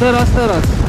Teraz.